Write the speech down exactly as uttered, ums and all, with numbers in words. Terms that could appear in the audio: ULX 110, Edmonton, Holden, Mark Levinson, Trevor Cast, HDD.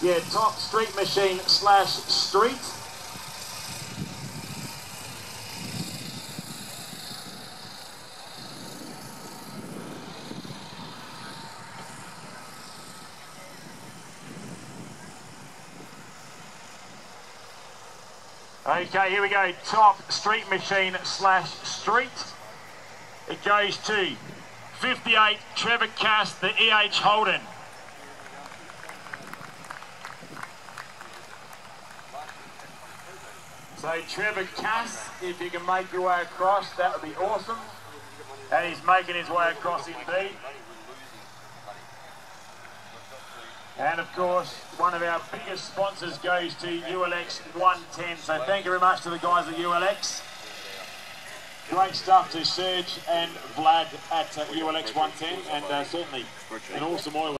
Yeah, top straight machine slash street. Okay, here we go. Top street machine slash street. It goes to fifty-eight Trevor Cast, the E H Holden. So Trevor Cast, if you can make your way across, that would be awesome. And he's making his way across indeed. And of course, one of our biggest sponsors goes to U L X one ten. So thank you very much to the guys at U L X. Great stuff to Serge and Vlad at uh, U L X one ten, and uh, certainly an awesome oil.